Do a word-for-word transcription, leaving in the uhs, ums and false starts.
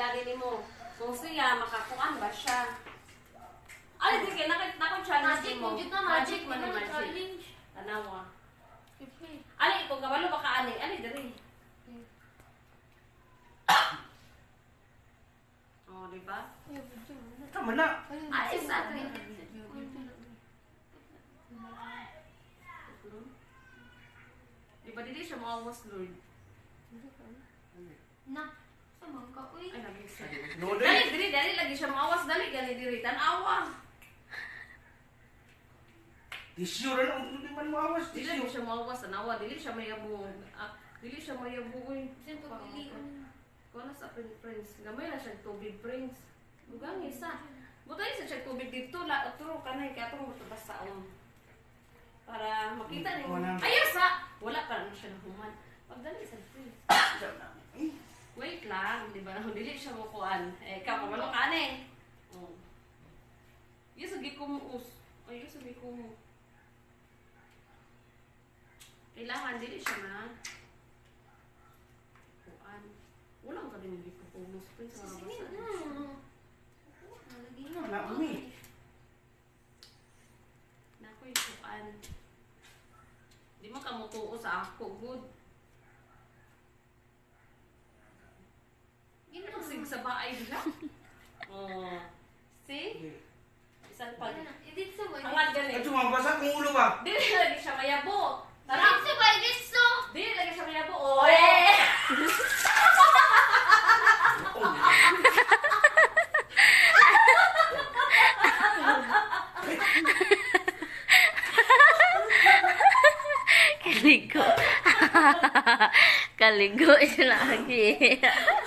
daddy mo kung siya makakuan ba siya. Ay, sige, nakita ko challenge magic, mo. Magic, magic, man, magic. Challenge. Tanawa. Ali, kung kabalo ba ka ani? Ali, dari. Oh, di ba? Tama na. Ay, sa atin. Di ba dito siya mga Muslim? Na. Mangka, uy. Ay, nabig siya. Dali, dali, dali, lagi siya maawas. Dali, dali, dali, tanawa. Di siya rin ang hindi man maawas. Di siya maawas, tanawa. Dili siya mayabog. Dili siya mayabog, uy. Siyang pagpiliin. Kung ano sa prince. Gamay na siya tubig, prince. Bugang isa. Butay sa siya tubig dito. Turo ka na, kaya itong matabas sa on. Para makita niyo. Ayos, ha! Wala, parang siya nahuman. Pagdali sa prince. Wait lang, di ba? Dili siya mukuan. Eh, kapamalo ka na eh. Oh. Yung sagi kumuus. O, yung sagi kumu. Kailangan, dili siya na. Kuan. Walang ka din hindi kukumus. Pinsa nga ba sa ito? Wala umi. Naku, yung kuan. Di mo ka mukuus sa ako. Good. Ginasig sa bahay nila. Oh. See? Isang pag... Hindi sa bahay. Hangat ganit. At sumabasa kung ulo ba? Di lagi siya mayabo. Hindi sa bahay gusto. Di lagi siya mayabo. Oye! Kaligo. Kaligo siya lagi.